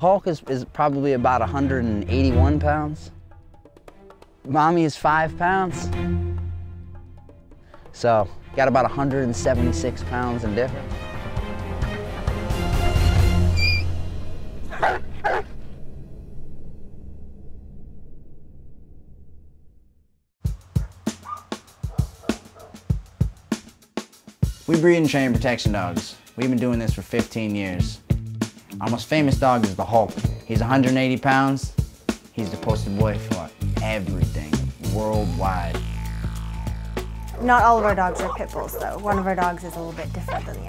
Hulk is probably about 181 pounds. Mommy is 5 pounds. So, got about 176 pounds in difference. We breed and train protection dogs. We've been doing this for 15 years. Our most famous dog is the Hulk. He's 180 pounds. He's the poster boy for everything worldwide. Not all of our dogs are pit bulls, though. One of our dogs is a little bit different than the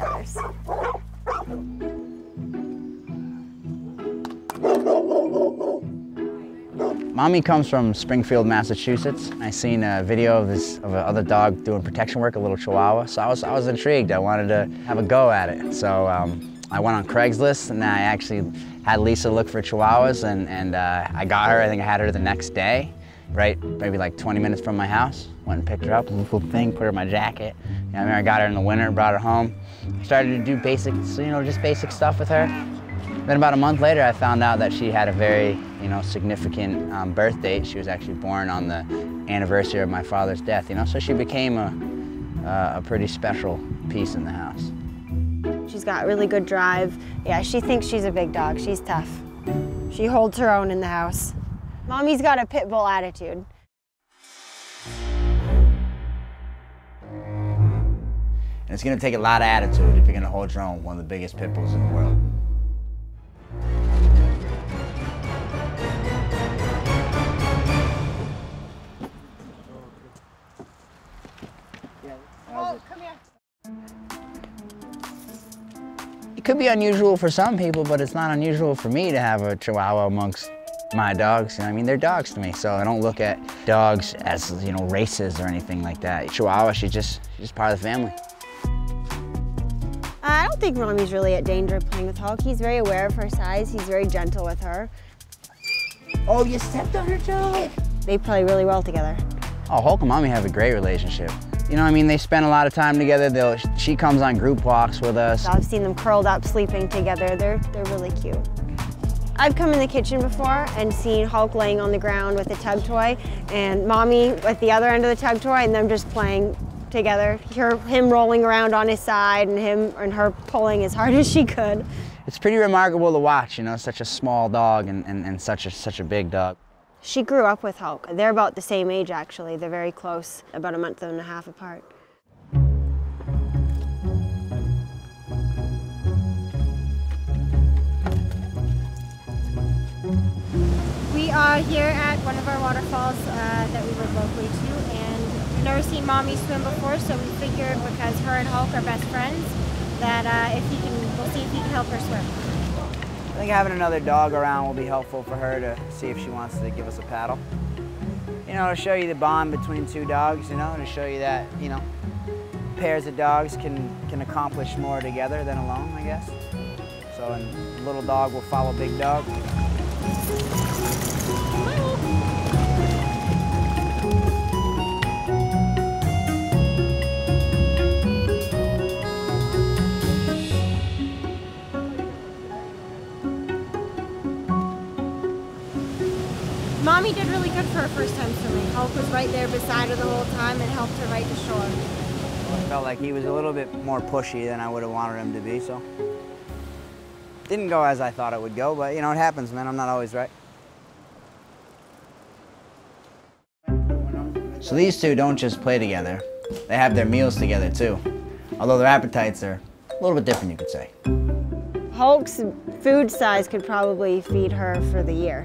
others. Mommy comes from Springfield, Massachusetts. I seen a video of another dog doing protection work, a little Chihuahua. So I was intrigued. I wanted to have a go at it. So I went on Craigslist and I actually had Lisa look for Chihuahuas and I got her. I think I had her the next day, right? Maybe like 20 minutes from my house. Went and picked her up, little thing, put her in my jacket. You know, I mean, I got her in the winter, brought her home. Started to do basic, you know, just basic stuff with her. Then about a month later, I found out that she had a very, you know, significant birth date. She was actually born on the anniversary of my father's death, you know, so she became a pretty special piece in the house. She's got really good drive. Yeah, she thinks she's a big dog. She's tough. She holds her own in the house. Mommy's got a pit bull attitude. And it's gonna take a lot of attitude if you're gonna hold your own, one of the biggest pit bulls in the world. It could be unusual for some people, but it's not unusual for me to have a Chihuahua amongst my dogs. You know, I mean, they're dogs to me, so I don't look at dogs as, you know, races or anything like that. Chihuahua, she's just part of the family. I don't think Mommy's really at danger playing with Hulk. He's very aware of her size. He's very gentle with her. Oh, you stepped on her dog. They play really well together. Oh, Hulk and Mommy have a great relationship. You know, I mean, they spend a lot of time together. She comes on group walks with us. I've seen them curled up, sleeping together. They're really cute. I've come in the kitchen before and seen Hulk laying on the ground with a tug toy and Mommy at the other end of the tug toy and them just playing together. Hear him rolling around on his side and him and her pulling as hard as she could. It's pretty remarkable to watch, you know, such a small dog and such a big dog. She grew up with Hulk. They're about the same age, actually. They're very close, about a month and a half apart. We are here at one of our waterfalls that we live locally to, and we've never seen Mommy swim before, so we figured, because her and Hulk are best friends, that we'll see if he can help her swim. I think having another dog around will be helpful for her to see if she wants to give us a paddle. You know, it'll show you the bond between two dogs, you know, and it'll show you that, you know, pairs of dogs can accomplish more together than alone, I guess. So, and little dog will follow big dog. Mommy did really good for her first time swimming. Hulk was right there beside her the whole time and helped her right to shore. Well, I felt like he was a little bit more pushy than I would have wanted him to be, so. Didn't go as I thought it would go, but you know, it happens, man. I'm not always right. So these two don't just play together. They have their meals together, too. Although their appetites are a little bit different, you could say. Hulk's food size could probably feed her for the year.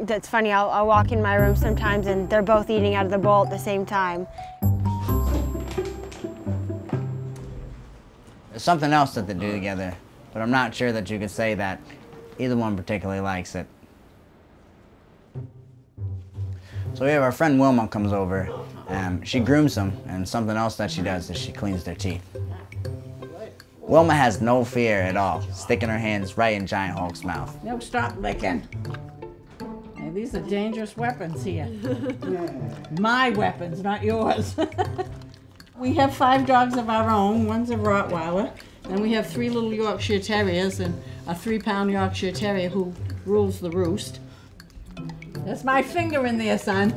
That's funny, I'll walk in my room sometimes and they're both eating out of the bowl at the same time. There's something else that they do together, but I'm not sure that you could say that either one particularly likes it. So we have our friend Wilma comes over, and she grooms them, and something else that she does is she cleans their teeth. Wilma has no fear at all, sticking her hands right in Giant Hulk's mouth. Nope, stop licking. These are dangerous weapons here. My weapons, not yours. We have 5 dogs of our own. One's a Rottweiler. Then we have 3 little Yorkshire Terriers and a 3-pound Yorkshire Terrier who rules the roost. That's my finger in there, son.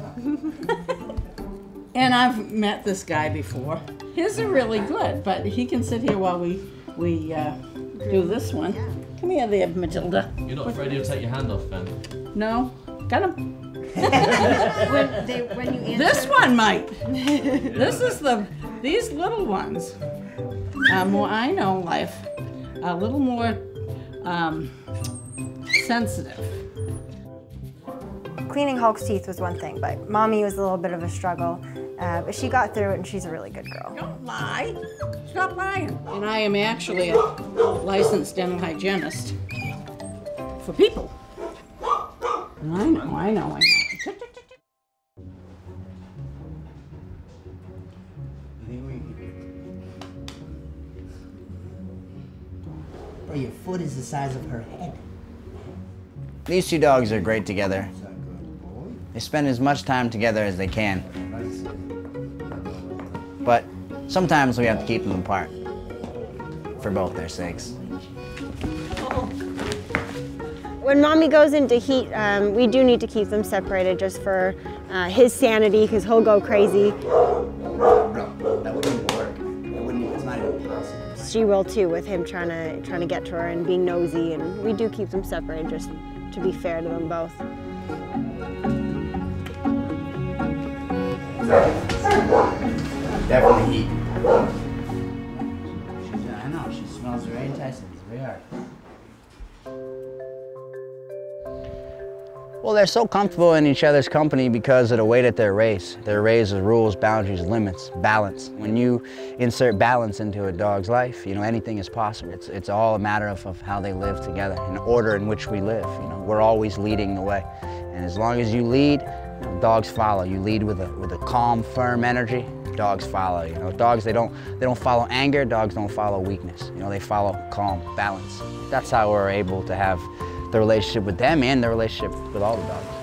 And I've met this guy before. His are really good, but he can sit here while we do this one. Come here there, Matilda. You're not afraid he'll take your hand off, Ben? No. Got him. when you answer this one might. This is these little ones. More I know life, a little more sensitive. Cleaning Hulk's teeth was one thing, but Mommy was a little bit of a struggle. But she got through it, and she's a really good girl. Don't lie. Stop lying. And I am actually a licensed dental hygienist for people. I know, I know, I know. Bro, your foot is the size of her head. These 2 dogs are great together. They spend as much time together as they can. But sometimes we have to keep them apart. For both their sakes. When Mommy goes into heat, we do need to keep them separated just for his sanity, because he'll go crazy. Bro, that wouldn't even work. It's not even possible. She will too, with him trying to get to her and being nosy, and we do keep them separated just to be fair to them both. Definitely heat. I know, she smells very enticing. It's very hard. Well, they're so comfortable in each other's company because of the weight at their race. Their race is rules, boundaries, limits, balance. When you insert balance into a dog's life, you know, anything is possible. It's all a matter of how they live together, and the order in which we live. You know, we're always leading the way. And as long as you lead, you know, dogs follow. You lead with a calm, firm energy, dogs follow. You know, dogs, they don't follow anger, dogs don't follow weakness. You know, they follow calm, balance. That's how we're able to have the relationship with them and the relationship with all the dogs.